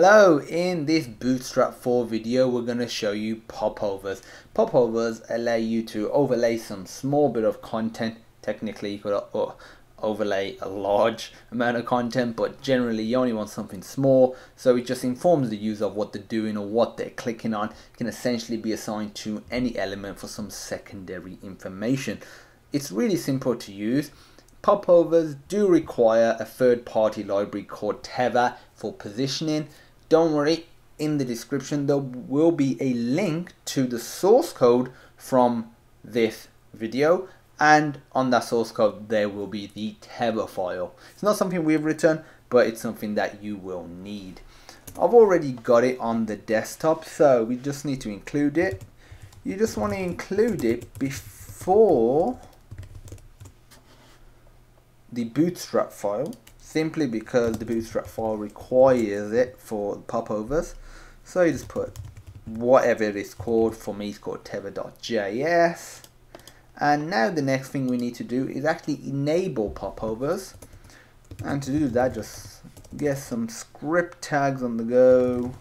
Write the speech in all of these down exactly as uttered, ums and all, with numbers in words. Hello, in this Bootstrap four video we're going to show you popovers. Popovers allow you to overlay some small bit of content. Technically you could overlay a large amount of content, but generally you only want something small, so it just informs the user of what they're doing or what they're clicking on. It can essentially be assigned to any element for some secondary information. It's really simple to use. Popovers do require a third-party library called Tether for positioning. Don't worry, in the description there will be a link to the source code from this video, and on that source code there will be the Tether file. It's not something we've written, but it's something that you will need. I've already got it on the desktop, so we just need to include it. You just want to include it before the Bootstrap file, simply because the Bootstrap file requires it for popovers. So you just put whatever it's called. For me it's called tether dot J S. And now the next thing we need to do is actually enable popovers, and to do that just get some script tags on the go,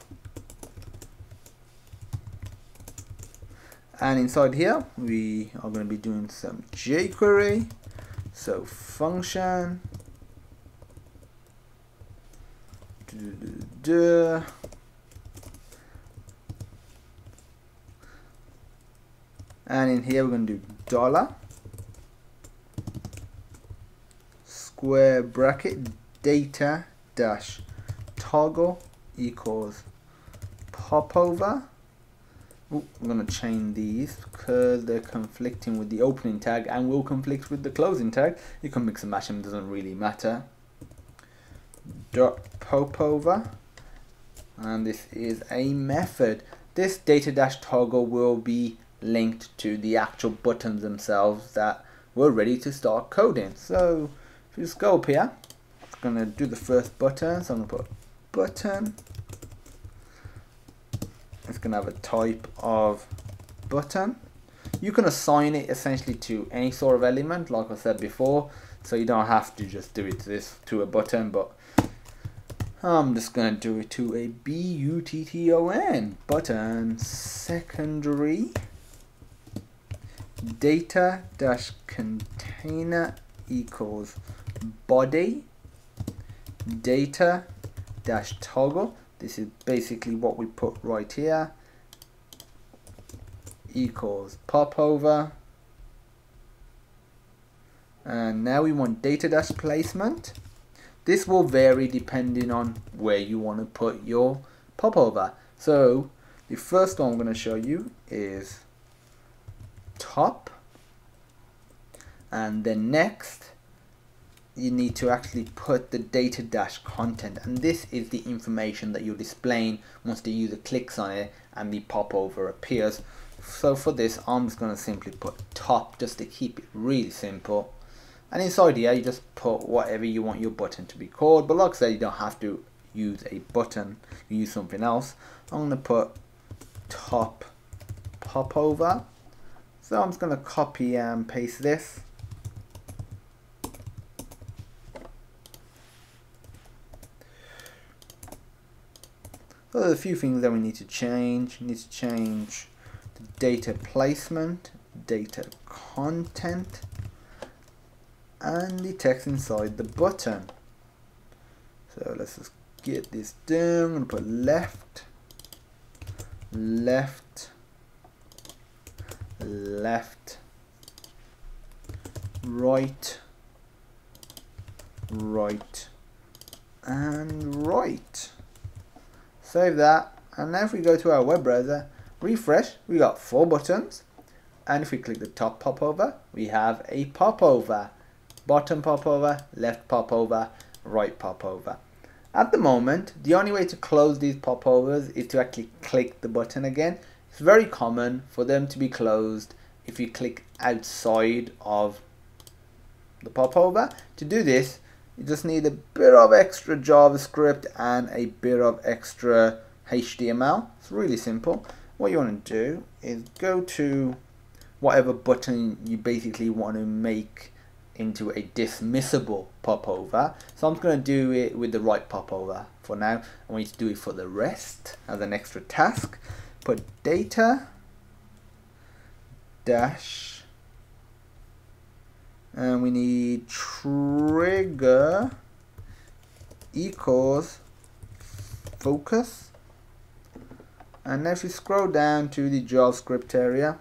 and inside here we are going to be doing some jQuery. So function duh, duh, duh. And in here we're going to do dollar square bracket data dash toggle equals popover. Ooh, I'm going to chain these because they're conflicting with the opening tag and will conflict with the closing tag. You can mix and match them, doesn't really matter. Dot popover, and this is a method. This data dash toggle will be linked to the actual buttons themselves that we're ready to start coding. So if you just go up here, it's going to do the first button. So I'm going to put button. It's going to have a type of button. You can assign it essentially to any sort of element, like I said before, so you don't have to just do it to this to a button, but I'm just going to do it to a B U T T O N button. Secondary data dash container equals body data dash toggle. This is basically what we put right here, equals popover. And now we want data dash placement. This will vary depending on where you want to put your popover. So the first one I'm going to show you is top, and then next you need to actually put the data dash content, and this is the information that you're displaying once the user clicks on it and the popover appears. So for this I'm just going to simply put top just to keep it really simple, and inside here you just put whatever you want your button to be called, but like I said, you don't have to use a button, you use something else. I'm going to put top popover, so I'm just going to copy and paste this. So there's a few things that we need to change. We need to change the data placement, data content, and the text inside the button. So let's just get this down. I'm going to put left, left, left, right, right, and right. Save that, and now if we go to our web browser, refresh, we got four buttons, and if we click the top popover, we have a popover, bottom popover, left popover, right popover. At the moment, the only way to close these popovers is to actually click the button again. It's very common for them to be closed if you click outside of the popover. To do this, you just need a bit of extra JavaScript and a bit of extra H T M L. It's really simple. What you want to do is go to whatever button you basically want to make into a dismissible popover. So I'm just going to do it with the right popover for now. I want you to do it for the rest as an extra task. Put data dash, and we need trigger equals focus. And if we scroll down to the JavaScript area,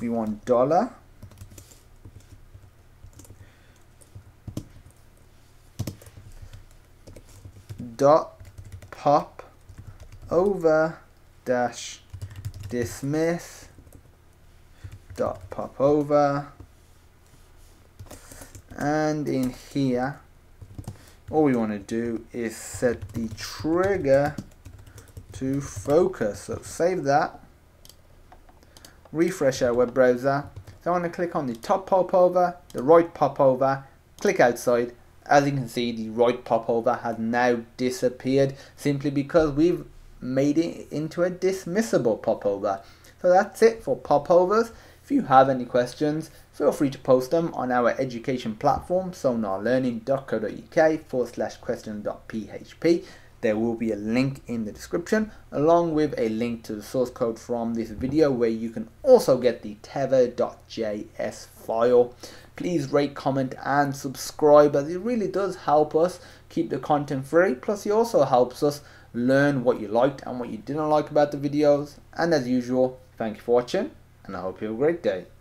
we want dollar dot pop over dash dismiss dot pop over, and in here all we want to do is set the trigger to focus. So save that, refresh our web browser. So I want to click on the top popover, the right popover, click outside. As you can see, the right popover has now disappeared simply because we've made it into a dismissible popover. So that's it for popovers. If you have any questions, feel free to post them on our education platform, sonarlearning.co.uk forward slash question.php. There will be a link in the description, along with a link to the source code from this video, where you can also get the tether.js file. Please rate, comment and subscribe, as it really does help us keep the content free. Plus it also helps us learn what you liked and what you didn't like about the videos. And as usual, thank you for watching, and I hope you have a great day.